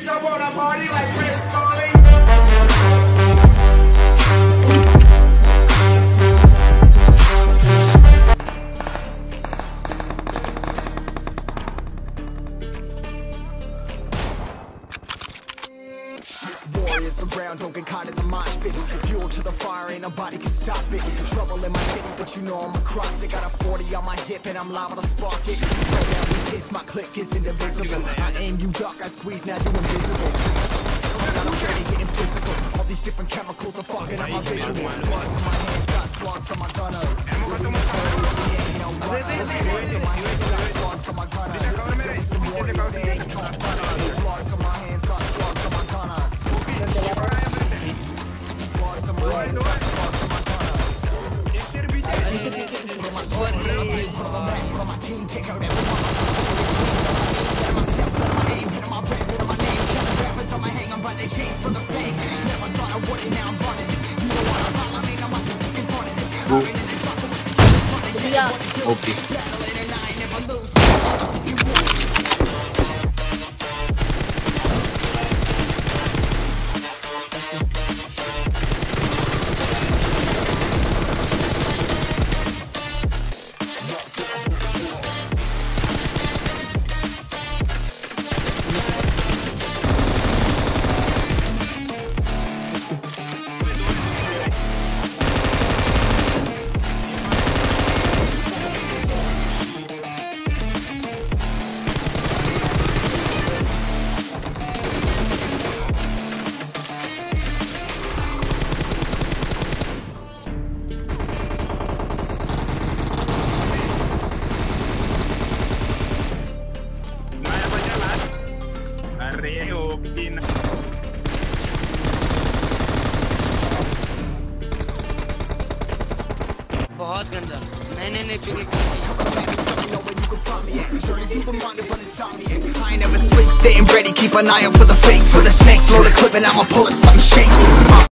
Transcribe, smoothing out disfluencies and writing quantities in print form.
bitch, I wanna party like Chris Farley. Warriors around, don't get caught in the mosh pit. Fuel to the fire, ain't nobody can stop it. Trouble in my city, but you know I'm across it. Got a 40 on my hip and I'm liable to spark it. Throw down these hits, my click is indivisible. I aim, you duck, I squeeze, now you invisible. I'm not afraid of getting physical. All these different chemicals are fogging up my visuals. Bloods on my hands, got slugs on my gunners. Bloods on my hands, got slugs on my gunners. Some warriors ain't called gunners. Bloods on my hands, got slugs on my gunners. Take out everyone. Get my step, get my aim, get my breath, get my name. Killing rappers on my hang, I'm by the chains for the fame. Never thought I would, and now I'm running. You know what I'm on, I mean, I'm up in front of this. I'm in the truck, I'm in the truck. Okay. Battling and I never lose. You won't. बहुत गंदा नहीं I never sleep, staying ready, keep an eye out for the fakes, for the snakes, load a clip and I'ma pull it some shakes.